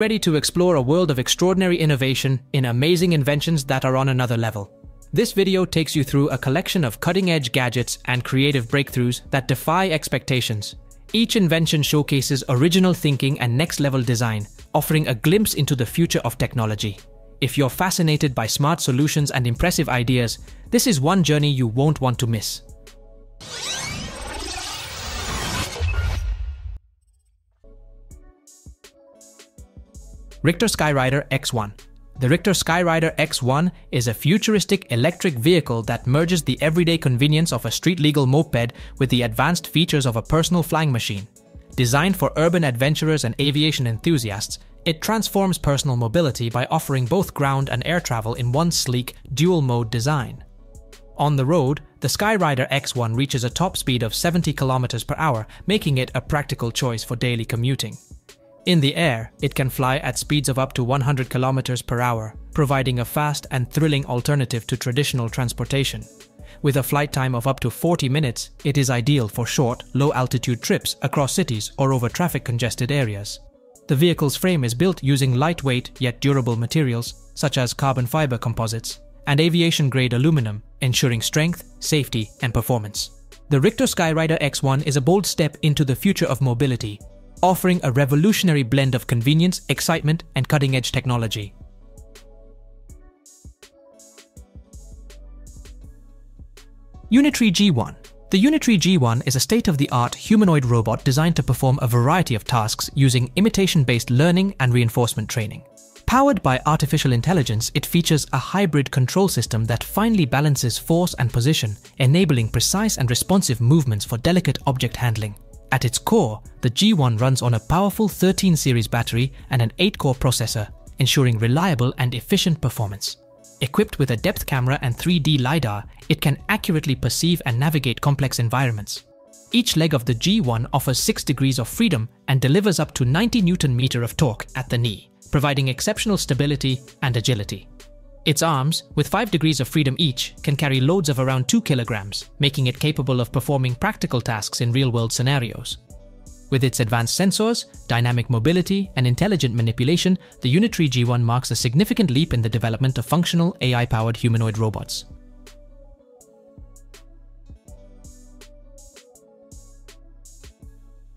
Ready to explore a world of extraordinary innovation in amazing inventions that are on another level. This video takes you through a collection of cutting-edge gadgets and creative breakthroughs that defy expectations. Each invention showcases original thinking and next-level design, offering a glimpse into the future of technology. If you're fascinated by smart solutions and impressive ideas, this is one journey you won't want to miss. Rictor Skyrider X1. The Rictor Skyrider X1 is a futuristic electric vehicle that merges the everyday convenience of a street-legal moped with the advanced features of a personal flying machine. Designed for urban adventurers and aviation enthusiasts, it transforms personal mobility by offering both ground and air travel in one sleek, dual-mode design. On the road, the Skyrider X1 reaches a top speed of 70 km per hour, making it a practical choice for daily commuting. In the air, it can fly at speeds of up to 100 km per hour, providing a fast and thrilling alternative to traditional transportation. With a flight time of up to 40 minutes, it is ideal for short, low-altitude trips across cities or over traffic-congested areas. The vehicle's frame is built using lightweight yet durable materials, such as carbon fiber composites and aviation-grade aluminum, ensuring strength, safety, and performance. The Rictor Skyrider X1 is a bold step into the future of mobility, offering a revolutionary blend of convenience, excitement, and cutting-edge technology. Unitree G1. The Unitree G1 is a state-of-the-art humanoid robot designed to perform a variety of tasks using imitation-based learning and reinforcement training. Powered by artificial intelligence, it features a hybrid control system that finely balances force and position, enabling precise and responsive movements for delicate object handling. At its core, the G1 runs on a powerful 13 series battery and an 8-core processor, ensuring reliable and efficient performance. Equipped with a depth camera and 3D LiDAR, it can accurately perceive and navigate complex environments. Each leg of the G1 offers 6 degrees of freedom and delivers up to 90 Nm of torque at the knee, providing exceptional stability and agility. Its arms, with 5 degrees of freedom each, can carry loads of around 2 kilograms, making it capable of performing practical tasks in real-world scenarios. With its advanced sensors, dynamic mobility, and intelligent manipulation, the Unitree G1 marks a significant leap in the development of functional AI-powered humanoid robots.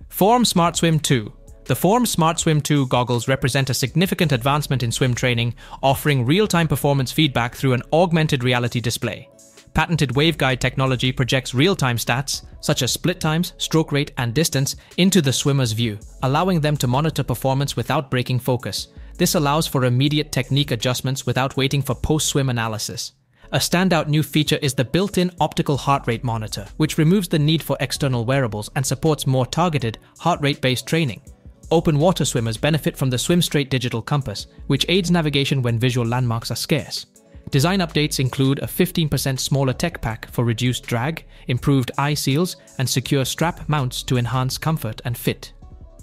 Form Smart Swim 2. The Form Smart Swim 2 goggles represent a significant advancement in swim training, offering real-time performance feedback through an augmented reality display. Patented waveguide technology projects real-time stats, such as split times, stroke rate, and distance, into the swimmer's view, allowing them to monitor performance without breaking focus. This allows for immediate technique adjustments without waiting for post-swim analysis. A standout new feature is the built-in optical heart rate monitor, which removes the need for external wearables and supports more targeted, heart rate-based training. Open water swimmers benefit from the Swim Straight digital compass, which aids navigation when visual landmarks are scarce. Design updates include a 15% smaller tech pack for reduced drag, improved eye seals, and secure strap mounts to enhance comfort and fit.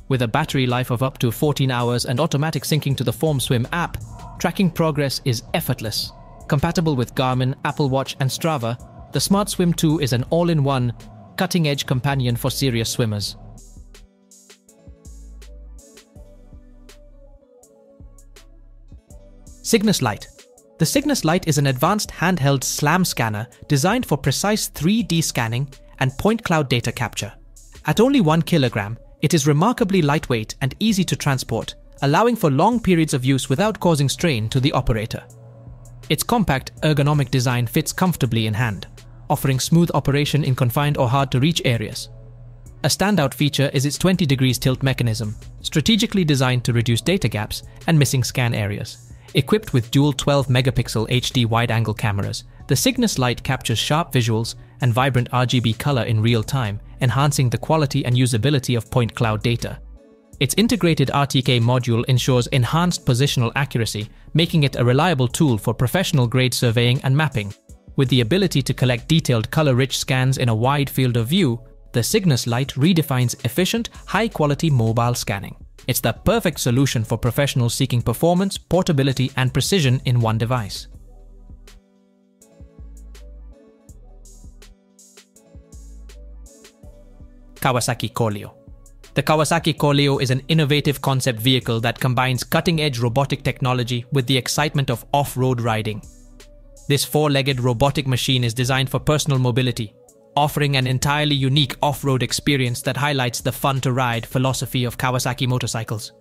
With a battery life of up to 14 hours and automatic syncing to the Form Swim app, tracking progress is effortless. Compatible with Garmin, Apple Watch, and Strava, the Smart Swim 2 is an all-in-one, cutting-edge companion for serious swimmers. Cygnus Lite. The Cygnus Lite is an advanced handheld SLAM scanner designed for precise 3D scanning and point cloud data capture. At only 1 kilogram, it is remarkably lightweight and easy to transport, allowing for long periods of use without causing strain to the operator. Its compact, ergonomic design fits comfortably in hand, offering smooth operation in confined or hard-to-reach areas. A standout feature is its 20 degrees tilt mechanism, strategically designed to reduce data gaps and missing scan areas. Equipped with dual 12-megapixel HD wide-angle cameras, the Cygnus Lite captures sharp visuals and vibrant RGB color in real time, enhancing the quality and usability of point cloud data. Its integrated RTK module ensures enhanced positional accuracy, making it a reliable tool for professional-grade surveying and mapping. With the ability to collect detailed color-rich scans in a wide field of view, the Cygnus Lite redefines efficient, high-quality mobile scanning. It's the perfect solution for professionals seeking performance, portability, and precision in one device. Kawasaki Corleo. The Kawasaki Corleo is an innovative concept vehicle that combines cutting-edge robotic technology with the excitement of off-road riding. This four-legged robotic machine is designed for personal mobility, offering an entirely unique off-road experience that highlights the fun-to-ride philosophy of Kawasaki motorcycles.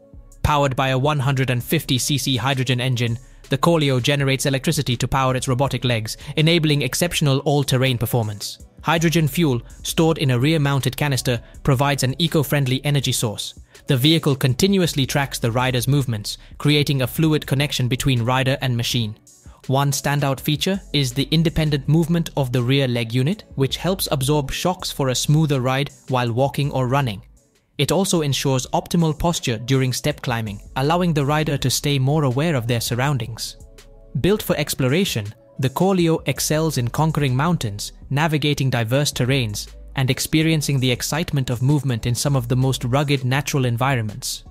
Powered by a 150cc hydrogen engine, the Corleo generates electricity to power its robotic legs, enabling exceptional all-terrain performance. Hydrogen fuel, stored in a rear-mounted canister, provides an eco-friendly energy source. The vehicle continuously tracks the rider's movements, creating a fluid connection between rider and machine. One standout feature is the independent movement of the rear leg unit, which helps absorb shocks for a smoother ride while walking or running. It also ensures optimal posture during step climbing, allowing the rider to stay more aware of their surroundings. Built for exploration, the Corleo excels in conquering mountains, navigating diverse terrains, and experiencing the excitement of movement in some of the most rugged natural environments.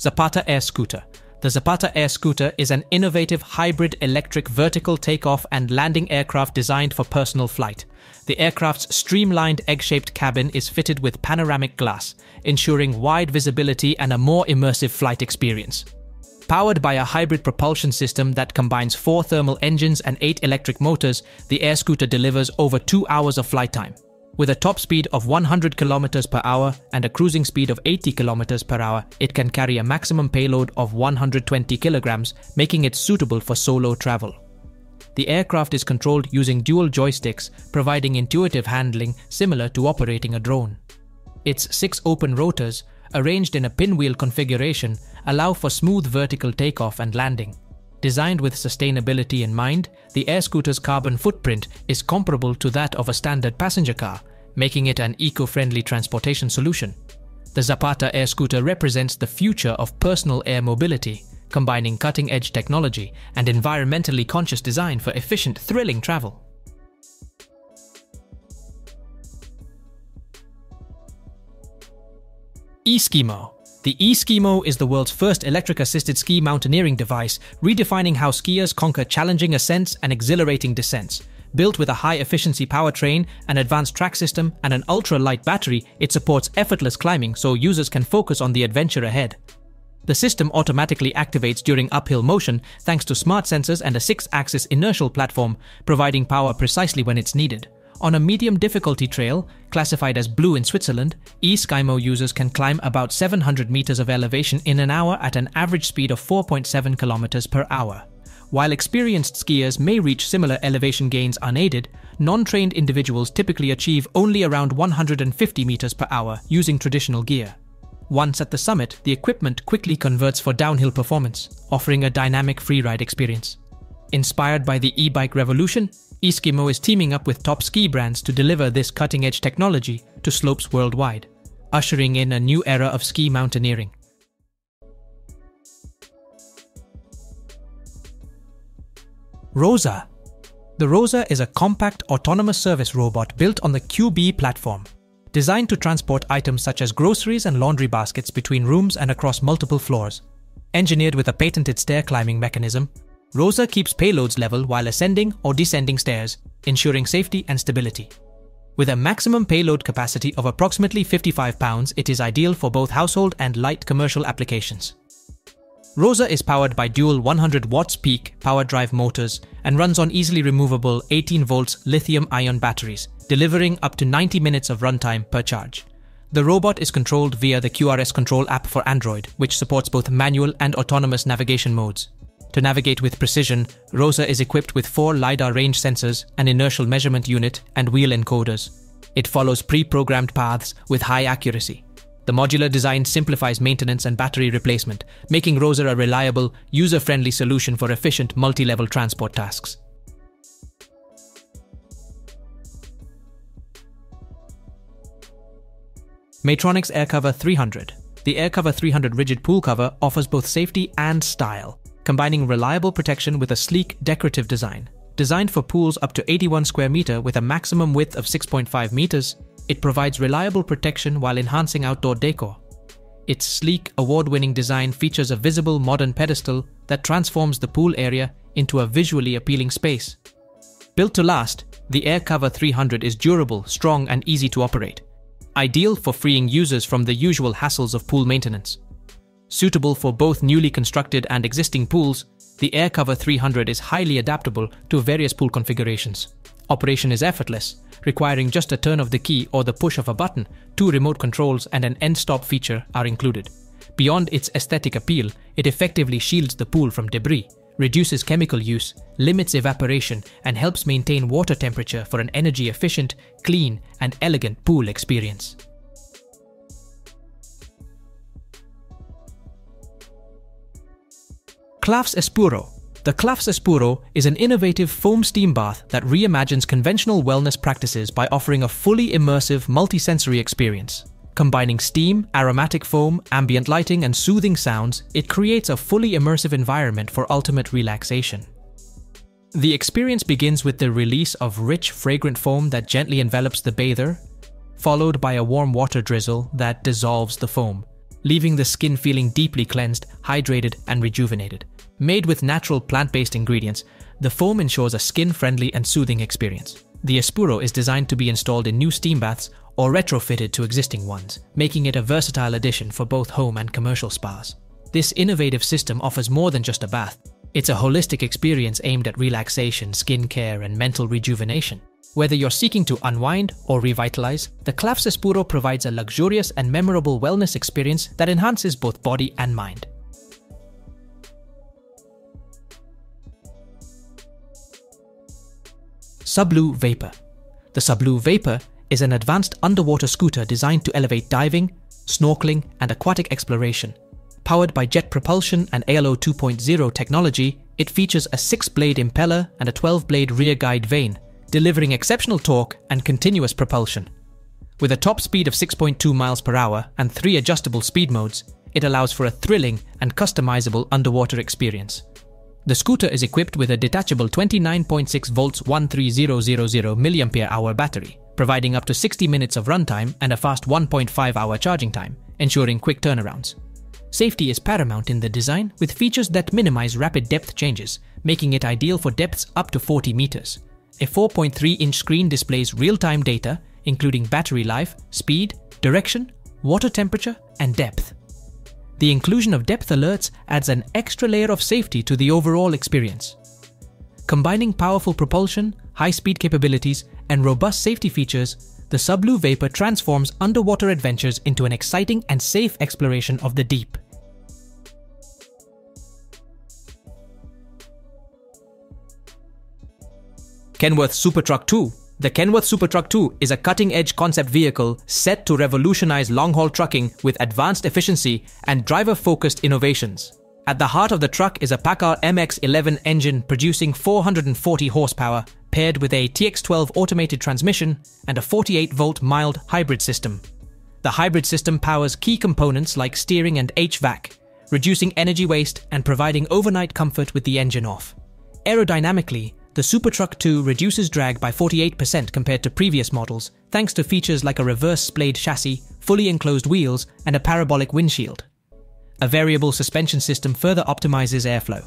Zapata Air Scooter. The Zapata Air Scooter is an innovative hybrid electric vertical takeoff and landing aircraft designed for personal flight. The aircraft's streamlined egg-shaped cabin is fitted with panoramic glass, ensuring wide visibility and a more immersive flight experience. Powered by a hybrid propulsion system that combines 4 thermal engines and 8 electric motors, the Air Scooter delivers over 2 hours of flight time. With a top speed of 100 km per hour and a cruising speed of 80 km per hour, it can carry a maximum payload of 120 kg, making it suitable for solo travel. The aircraft is controlled using dual joysticks, providing intuitive handling similar to operating a drone. Its 6 open rotors, arranged in a pinwheel configuration, allow for smooth vertical takeoff and landing. Designed with sustainability in mind, the Air Scooter's carbon footprint is comparable to that of a standard passenger car, making it an eco-friendly transportation solution. The Zapata Air Scooter represents the future of personal air mobility, combining cutting-edge technology and environmentally conscious design for efficient, thrilling travel. E-Skimo. The E-Skimo is the world's first electric-assisted ski mountaineering device, redefining how skiers conquer challenging ascents and exhilarating descents. Built with a high-efficiency powertrain, an advanced track system, and an ultra-light battery, it supports effortless climbing so users can focus on the adventure ahead. The system automatically activates during uphill motion thanks to smart sensors and a 6-axis inertial platform, providing power precisely when it's needed. On a medium difficulty trail, classified as blue in Switzerland, E-Skimo users can climb about 700 meters of elevation in an hour at an average speed of 4.7 kilometers per hour. While experienced skiers may reach similar elevation gains unaided, non-trained individuals typically achieve only around 150 meters per hour using traditional gear. Once at the summit, the equipment quickly converts for downhill performance, offering a dynamic freeride experience. Inspired by the e-bike revolution, E-Skimo is teaming up with top ski brands to deliver this cutting-edge technology to slopes worldwide, ushering in a new era of ski mountaineering. Rosa. The Rosa is a compact, autonomous service robot built on the QB platform, designed to transport items such as groceries and laundry baskets between rooms and across multiple floors. Engineered with a patented stair-climbing mechanism, Rosa keeps payloads level while ascending or descending stairs, ensuring safety and stability. With a maximum payload capacity of approximately 55 pounds, it is ideal for both household and light commercial applications. Rosa is powered by dual 100 watts peak power drive motors and runs on easily removable 18 volts lithium-ion batteries, delivering up to 90 minutes of runtime per charge. The robot is controlled via the QRS Control app for Android, which supports both manual and autonomous navigation modes. To navigate with precision, Rosa is equipped with 4 LiDAR range sensors, an inertial measurement unit, and wheel encoders. It follows pre-programmed paths with high accuracy. The modular design simplifies maintenance and battery replacement, making Rosa a reliable, user-friendly solution for efficient multi-level transport tasks. Maytronics Air Cover 300. The Air Cover 300 rigid pool cover offers both safety and style, combining reliable protection with a sleek, decorative design. Designed for pools up to 81 square meter with a maximum width of 6.5 meters, it provides reliable protection while enhancing outdoor decor. Its sleek, award-winning design features a visible modern pedestal that transforms the pool area into a visually appealing space. Built to last, the Air Cover 300 is durable, strong, and easy to operate. Ideal for freeing users from the usual hassles of pool maintenance. Suitable for both newly constructed and existing pools, the Air Cover 300 is highly adaptable to various pool configurations. Operation is effortless, requiring just a turn of the key or the push of a button. Two remote controls and an end-stop feature are included. Beyond its aesthetic appeal, it effectively shields the pool from debris, reduces chemical use, limits evaporation, and helps maintain water temperature for an energy-efficient, clean, and elegant pool experience. Klafs Espuro. The Klafs Espuro is an innovative foam steam bath that reimagines conventional wellness practices by offering a fully immersive multisensory experience. Combining steam, aromatic foam, ambient lighting, and soothing sounds, it creates a fully immersive environment for ultimate relaxation. The experience begins with the release of rich, fragrant foam that gently envelops the bather, followed by a warm water drizzle that dissolves the foam, leaving the skin feeling deeply cleansed, hydrated, and rejuvenated. Made with natural plant-based ingredients, the foam ensures a skin-friendly and soothing experience. The Espuro is designed to be installed in new steam baths or retrofitted to existing ones, making it a versatile addition for both home and commercial spas. This innovative system offers more than just a bath. It's a holistic experience aimed at relaxation, skin care, and mental rejuvenation. Whether you're seeking to unwind or revitalize, the Klafs Espuro provides a luxurious and memorable wellness experience that enhances both body and mind. Sublue Vapor. The Sublue Vapor is an advanced underwater scooter designed to elevate diving, snorkeling, and aquatic exploration. Powered by jet propulsion and ALO 2.0 technology, it features a 6-blade impeller and a 12-blade rear guide vane, delivering exceptional torque and continuous propulsion. With a top speed of 6.2 miles per hour and 3 adjustable speed modes, it allows for a thrilling and customizable underwater experience. The scooter is equipped with a detachable 29.6 volts 13000 mAh battery, providing up to 60 minutes of runtime and a fast 1.5-hour charging time, ensuring quick turnarounds. Safety is paramount in the design, with features that minimize rapid depth changes, making it ideal for depths up to 40 meters. A 4.3-inch screen displays real-time data, including battery life, speed, direction, water temperature, and depth. The inclusion of depth alerts adds an extra layer of safety to the overall experience. Combining powerful propulsion, high-speed capabilities, and robust safety features, the Sublue Vapor transforms underwater adventures into an exciting and safe exploration of the deep. Kenworth Supertruck 2. The Kenworth Supertruck 2 is a cutting-edge concept vehicle set to revolutionize long-haul trucking with advanced efficiency and driver-focused innovations. At the heart of the truck is a Paccar MX11 engine producing 440 horsepower, paired with a TX12 automated transmission and a 48-volt mild hybrid system. The hybrid system powers key components like steering and HVAC, reducing energy waste and providing overnight comfort with the engine off. Aerodynamically, the Supertruck 2 reduces drag by 48% compared to previous models, thanks to features like a reverse-splayed chassis, fully enclosed wheels, and a parabolic windshield. A variable suspension system further optimizes airflow.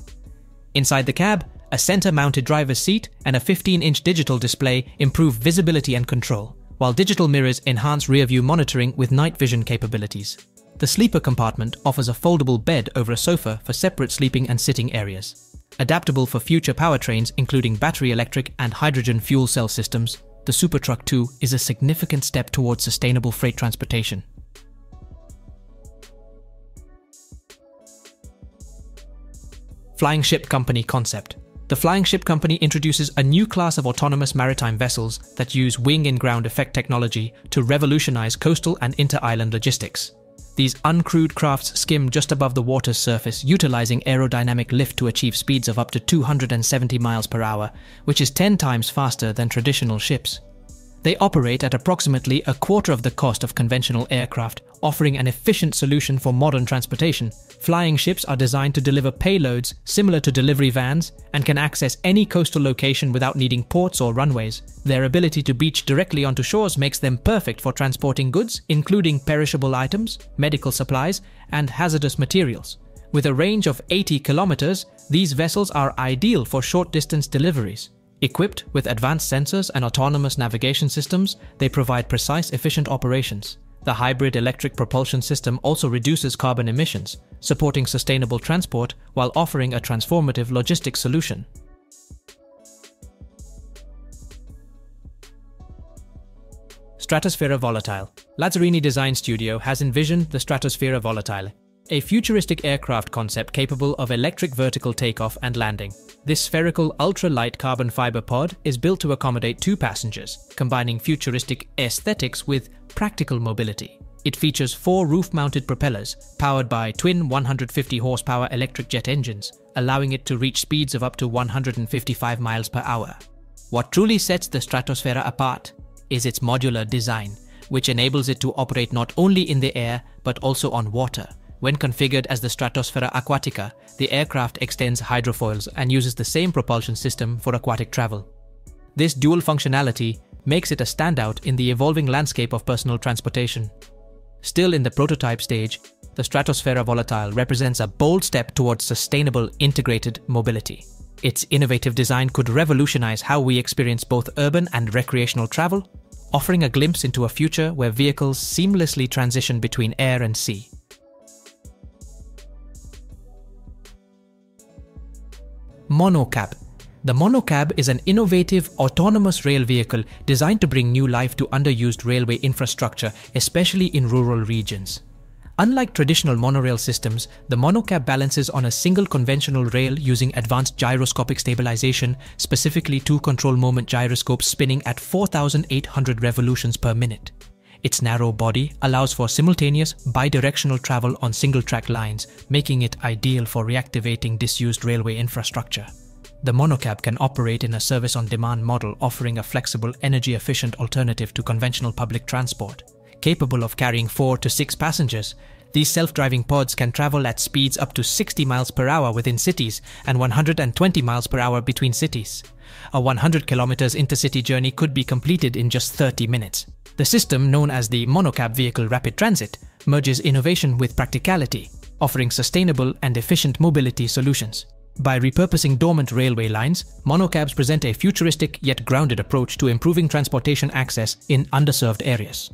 Inside the cab, a center-mounted driver's seat and a 15-inch digital display improve visibility and control, while digital mirrors enhance rear-view monitoring with night vision capabilities. The sleeper compartment offers a foldable bed over a sofa for separate sleeping and sitting areas. Adaptable for future powertrains including battery electric and hydrogen fuel cell systems, the Supertruck 2 is a significant step towards sustainable freight transportation. Flying Ship Company concept. The Flying Ship Company introduces a new class of autonomous maritime vessels that use wing-in-ground effect technology to revolutionize coastal and inter-island logistics. These uncrewed crafts skim just above the water's surface, utilizing aerodynamic lift to achieve speeds of up to 270 miles per hour, which is 10 times faster than traditional ships. They operate at approximately a quarter of the cost of conventional aircraft, offering an efficient solution for modern transportation. Flying ships are designed to deliver payloads similar to delivery vans and can access any coastal location without needing ports or runways. Their ability to beach directly onto shores makes them perfect for transporting goods, including perishable items, medical supplies, and hazardous materials. With a range of 80 kilometers, these vessels are ideal for short-distance deliveries. Equipped with advanced sensors and autonomous navigation systems, they provide precise, efficient operations. The hybrid electric propulsion system also reduces carbon emissions, supporting sustainable transport while offering a transformative logistics solution. Stratosfera Volatile. Lazzarini Design Studio has envisioned the Stratosfera Volatile, a futuristic aircraft concept capable of electric vertical takeoff and landing. This spherical, ultra-light carbon fiber pod is built to accommodate 2 passengers, combining futuristic aesthetics with practical mobility. It features 4 roof-mounted propellers, powered by twin 150-horsepower electric jet engines, allowing it to reach speeds of up to 155 miles per hour. What truly sets the Stratosfera apart is its modular design, which enables it to operate not only in the air, but also on water. When configured as the Stratosfera Aquatica, the aircraft extends hydrofoils and uses the same propulsion system for aquatic travel. This dual functionality makes it a standout in the evolving landscape of personal transportation. Still in the prototype stage, the Stratosfera Volatile represents a bold step towards sustainable, integrated mobility. Its innovative design could revolutionize how we experience both urban and recreational travel, offering a glimpse into a future where vehicles seamlessly transition between air and sea. Monocab. The Monocab is an innovative, autonomous rail vehicle designed to bring new life to underused railway infrastructure, especially in rural regions. Unlike traditional monorail systems, the Monocab balances on a single conventional rail using advanced gyroscopic stabilization, specifically 2 control moment gyroscopes spinning at 4,800 revolutions per minute. Its narrow body allows for simultaneous, bi-directional travel on single-track lines, making it ideal for reactivating disused railway infrastructure. The Monocab can operate in a service-on-demand model, offering a flexible, energy-efficient alternative to conventional public transport. Capable of carrying 4 to 6 passengers, these self-driving pods can travel at speeds up to 60 miles per hour within cities and 120 miles per hour between cities. A 100 kilometers intercity journey could be completed in just 30 minutes. The system, known as the Monocab Vehicle Rapid Transit, merges innovation with practicality, offering sustainable and efficient mobility solutions. By repurposing dormant railway lines, monocabs present a futuristic yet grounded approach to improving transportation access in underserved areas.